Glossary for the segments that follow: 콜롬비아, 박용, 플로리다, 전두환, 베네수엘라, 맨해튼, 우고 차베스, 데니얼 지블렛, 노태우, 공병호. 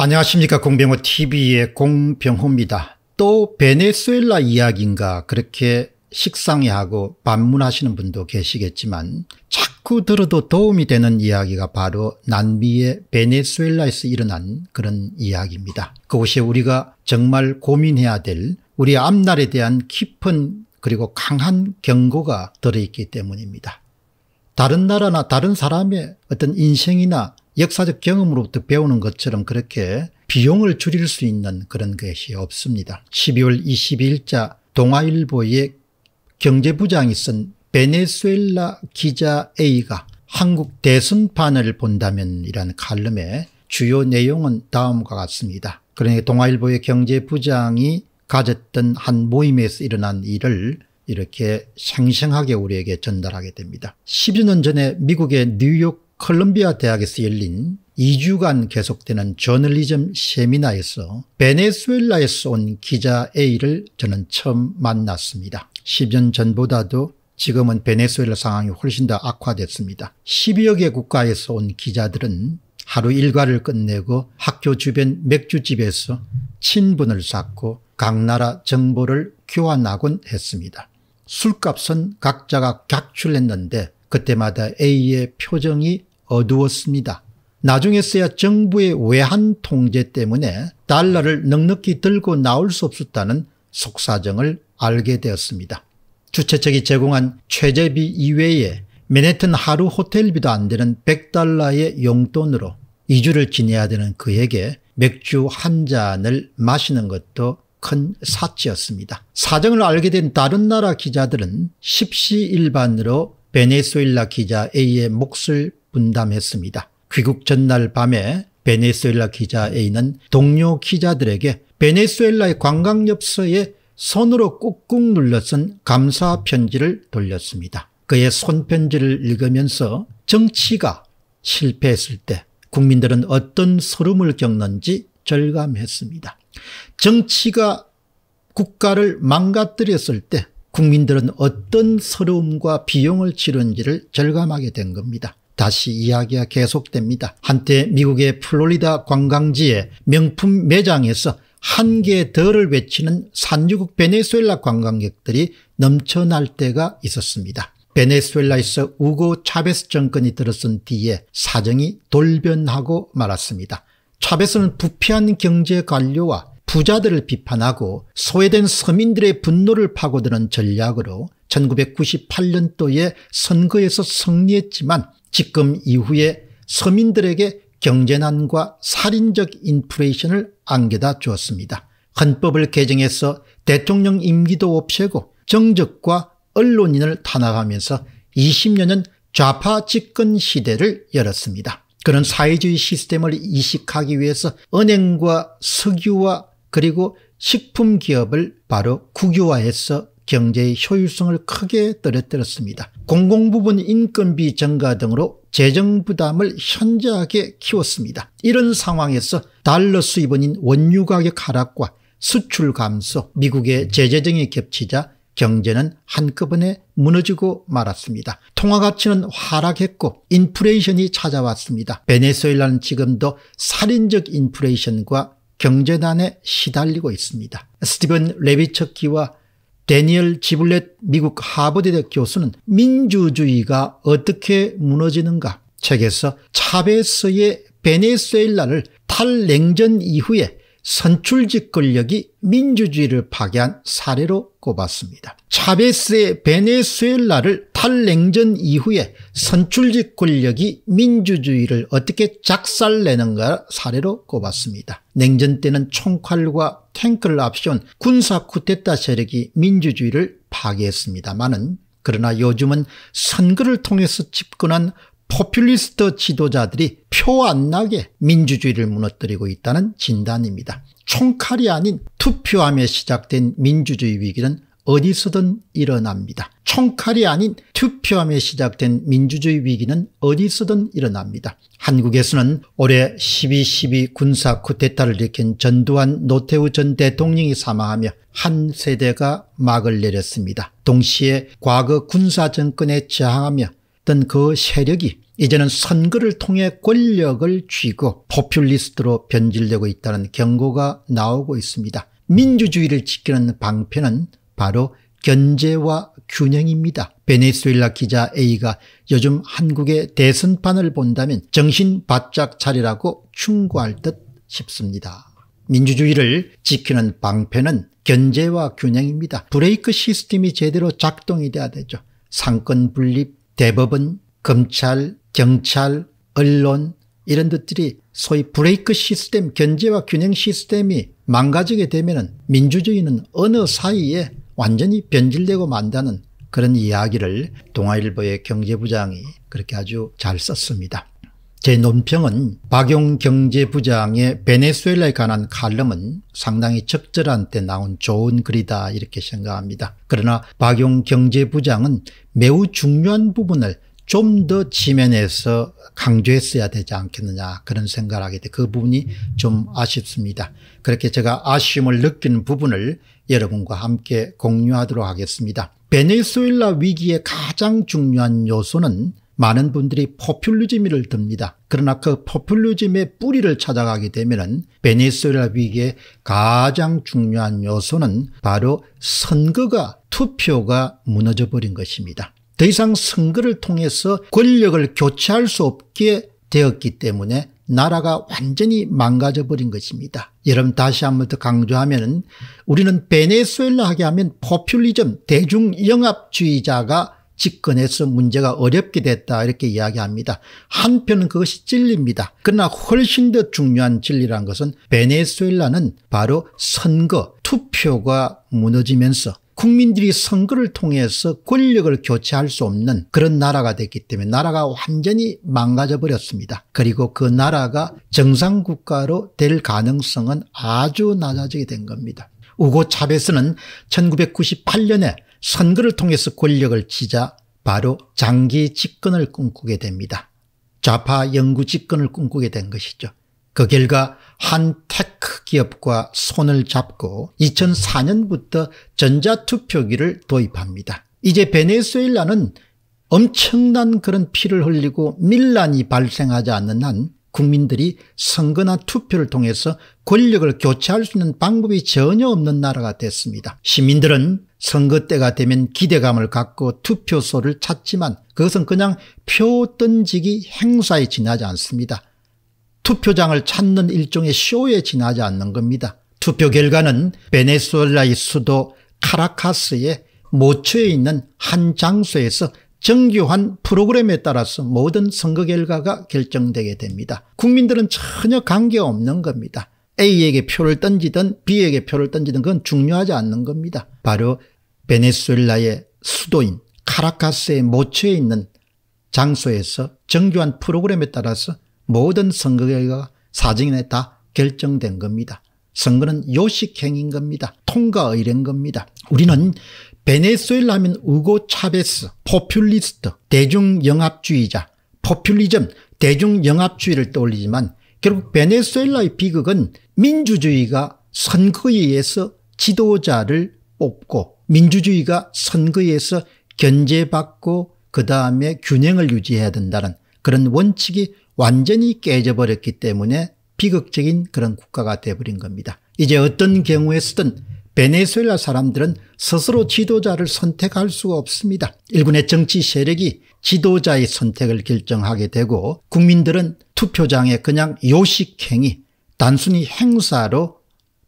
안녕하십니까, 공병호TV의 공병호입니다. 또 베네수엘라 이야기인가 그렇게 식상해하고 반문하시는 분도 계시겠지만 자꾸 들어도 도움이 되는 이야기가 바로 남미의 베네수엘라에서 일어난 그런 이야기입니다. 그곳에 우리가 정말 고민해야 될 우리의 앞날에 대한 깊은 그리고 강한 경고가 들어있기 때문입니다. 다른 나라나 다른 사람의 어떤 인생이나 역사적 경험으로부터 배우는 것처럼 그렇게 비용을 줄일 수 있는 그런 것이 없습니다. 12월 22일자 동아일보의 경제부장이 쓴 베네수엘라 기자 A가 한국 대선판을 본다면 이라는 칼럼의 주요 내용은 다음과 같습니다. 그러니까 동아일보의 경제부장이 가졌던 한 모임에서 일어난 일을 이렇게 생생하게 우리에게 전달하게 됩니다. 10여 년 전에 미국의 뉴욕 콜롬비아 대학에서 열린 2주간 계속되는 저널리즘 세미나에서 베네수엘라에서 온 기자 A를 저는 처음 만났습니다. 10년 전보다도 지금은 베네수엘라 상황이 훨씬 더 악화됐습니다. 12여 개 국가에서 온 기자들은 하루 일과를 끝내고 학교 주변 맥주집에서 친분을 쌓고 각 나라 정보를 교환하곤 했습니다. 술값은 각자가 각출했는데 그때마다 A의 표정이 어두웠습니다. 나중에서야 정부의 외환 통제 때문에 달러를 넉넉히 들고 나올 수 없었다는 속사정을 알게 되었습니다. 주최측이 제공한 최저비 이외에 맨해튼 하루 호텔비도 안 되는 100달러의 용돈으로 2주를 지내야 되는 그에게 맥주 한 잔을 마시는 것도 큰 사치였습니다. 사정을 알게 된 다른 나라 기자들은 십시일반으로 베네수엘라 기자 A의 몫을 분담했습니다. 귀국 전날 밤에 베네수엘라 기자 A는 동료 기자들에게 베네수엘라의 관광엽서에 손으로 꾹꾹 눌러 쓴 감사 편지를 돌렸습니다. 그의 손편지를 읽으면서 정치가 실패했을 때 국민들은 어떤 서름을 겪는지 절감했습니다. 정치가 국가를 망가뜨렸을 때 국민들은 어떤 서러움과 비용을 치른지를 절감하게 된 겁니다. 다시 이야기가 계속됩니다. 한때 미국의 플로리다 관광지의 명품 매장에서 한 개의 덜을 외치는 산유국 베네수엘라 관광객들이 넘쳐날 때가 있었습니다. 베네수엘라에서 우고 차베스 정권이 들어선 뒤에 사정이 돌변하고 말았습니다. 차베스는 부패한 경제 관료와 부자들을 비판하고 소외된 서민들의 분노를 파고드는 전략으로 1998년도에 선거에서 승리했지만 지금 이후에 서민들에게 경제난과 살인적 인플레이션을 안겨다 주었습니다. 헌법을 개정해서 대통령 임기도 없애고 정적과 언론인을 탄압하면서 20년은 좌파 집권 시대를 열었습니다. 그런 사회주의 시스템을 이식하기 위해서 은행과 석유와 그리고 식품기업을 바로 국유화해서 경제의 효율성을 크게 떨어뜨렸습니다. 공공부문 인건비 증가 등으로 재정부담을 현저하게 키웠습니다. 이런 상황에서 달러 수입원인 원유가격 하락과 수출 감소, 미국의 제재정이 겹치자 경제는 한꺼번에 무너지고 말았습니다. 통화가치는 하락했고 인플레이션이 찾아왔습니다. 베네수엘라는 지금도 살인적 인플레이션과 경제난에 시달리고 있습니다. 스티븐 레비처키와 데니얼 지블렛 미국 하버드대 교수는 민주주의가 어떻게 무너지는가 책에서 차베스의 베네수엘라를 탈냉전 이후에 선출직 권력이 민주주의를 파괴한 사례로 꼽았습니다. 차베스의 베네수엘라를 탈냉전 이후에 선출직 권력이 민주주의를 어떻게 작살내는가 사례로 꼽았습니다. 냉전 때는 총칼과 탱크를 앞세운 군사 쿠데타 세력이 민주주의를 파괴했습니다만은 그러나 요즘은 선거를 통해서 집권한 포퓰리스트 지도자들이 표 안 나게 민주주의를 무너뜨리고 있다는 진단입니다. 총칼이 아닌 투표함에 시작된 민주주의 위기는 어디서든 일어납니다. 총칼이 아닌 투표함에 시작된 민주주의 위기는 어디서든 일어납니다. 한국에서는 올해 12.12 군사 쿠데타를 일으킨 전두환, 노태우 전 대통령이 사망하며 한 세대가 막을 내렸습니다. 동시에 과거 군사 정권에 저항하며 그 세력이 이제는 선거를 통해 권력을 쥐고 포퓰리스트로 변질되고 있다는 경고가 나오고 있습니다. 민주주의를 지키는 방편은 바로 견제와 균형입니다. 베네수엘라 기자 A가 요즘 한국의 대선판을 본다면 정신 바짝 차리라고 충고할 듯 싶습니다. 민주주의를 지키는 방편은 견제와 균형입니다. 브레이크 시스템이 제대로 작동이 돼야 되죠. 상권 분립, 대법원, 검찰, 경찰, 언론 이런 것들이 소위 브레이크 시스템, 견제와 균형 시스템이 망가지게 되면 민주주의는 어느 사이에 완전히 변질되고 만다는 그런 이야기를 동아일보의 경제부장이 그렇게 아주 잘 썼습니다. 제 논평은 박용 경제부장의 베네수엘라에 관한 칼럼은 상당히 적절한 때 나온 좋은 글이다 이렇게 생각합니다. 그러나 박용 경제부장은 매우 중요한 부분을 좀 더 지면에서 강조했어야 되지 않겠느냐 그런 생각을 하게 돼. 그 부분이 좀 아쉽습니다. 그렇게 제가 아쉬움을 느낀 부분을 여러분과 함께 공유하도록 하겠습니다. 베네수엘라 위기의 가장 중요한 요소는 많은 분들이 포퓰리즘을 듭니다. 그러나 그 포퓰리즘의 뿌리를 찾아가게 되면 베네수엘라 위기의 가장 중요한 요소는 바로 선거가, 투표가 무너져버린 것입니다. 더 이상 선거를 통해서 권력을 교체할 수 없게 되었기 때문에 나라가 완전히 망가져버린 것입니다. 여러분 다시 한 번 더 강조하면 우리는 베네수엘라 하게 하면 포퓰리즘, 대중영합주의자가 집권해서 문제가 어렵게 됐다 이렇게 이야기합니다. 한편은 그것이 진리입니다. 그러나 훨씬 더 중요한 진리란 것은 베네수엘라는 바로 선거, 투표가 무너지면서 국민들이 선거를 통해서 권력을 교체할 수 없는 그런 나라가 됐기 때문에 나라가 완전히 망가져버렸습니다. 그리고 그 나라가 정상국가로 될 가능성은 아주 낮아지게 된 겁니다. 우고 차베스는 1998년에 선거를 통해서 권력을 쥐자 바로 장기 집권을 꿈꾸게 됩니다. 좌파 영구 집권을 꿈꾸게 된 것이죠. 그 결과 한 테크 기업과 손을 잡고 2004년부터 전자투표기를 도입합니다. 이제 베네수엘라는 엄청난 그런 피를 흘리고 밀란이 발생하지 않는 한 국민들이 선거나 투표를 통해서 권력을 교체할 수 있는 방법이 전혀 없는 나라가 됐습니다. 시민들은 선거 때가 되면 기대감을 갖고 투표소를 찾지만 그것은 그냥 표 던지기 행사에 지나지 않습니다. 투표장을 찾는 일종의 쇼에 지나지 않는 겁니다. 투표 결과는 베네수엘라의 수도 카라카스의 모처에 있는 한 장소에서 정교한 프로그램에 따라서 모든 선거 결과가 결정되게 됩니다. 국민들은 전혀 관계없는 겁니다. A에게 표를 던지든 B에게 표를 던지든 그건 중요하지 않는 겁니다. 바로 베네수엘라의 수도인 카라카스의 모처에 있는 장소에서 정교한 프로그램에 따라서 모든 선거 결과가 사정에 다 결정된 겁니다. 선거는 요식행위인 겁니다. 통과 의례인 겁니다. 우리는 베네수엘라 하면 우고 차베스, 포퓰리스트, 대중영합주의자, 포퓰리즘, 대중영합주의를 떠올리지만 결국 베네수엘라의 비극은 민주주의가 선거에 의해서 지도자를 뽑고 민주주의가 선거에 의해서 견제받고 그 다음에 균형을 유지해야 된다는 그런 원칙이 완전히 깨져버렸기 때문에 비극적인 그런 국가가 돼버린 겁니다. 이제 어떤 경우에 쓰든 베네수엘라 사람들은 스스로 지도자를 선택할 수가 없습니다. 일군의 정치 세력이 지도자의 선택을 결정하게 되고 국민들은 투표장에 그냥 요식행위, 단순히 행사로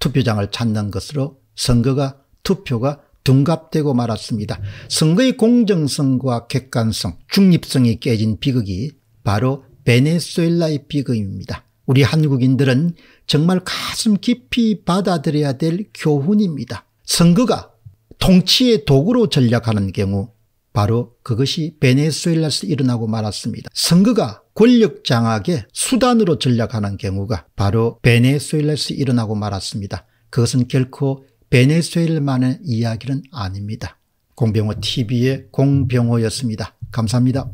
투표장을 찾는 것으로 선거가, 투표가 둔갑되고 말았습니다. 선거의 공정성과 객관성, 중립성이 깨진 비극이 바로 베네수엘라의 비극입니다. 우리 한국인들은 정말 가슴 깊이 받아들여야 될 교훈입니다. 선거가 통치의 도구로 전락하는 경우 바로 그것이 베네수엘라에서 일어나고 말았습니다. 선거가 권력 장악의 수단으로 전락하는 경우가 바로 베네수엘라에서 일어나고 말았습니다. 그것은 결코 베네수엘만의 이야기는 아닙니다. 공병호 TV의 공병호였습니다. 감사합니다.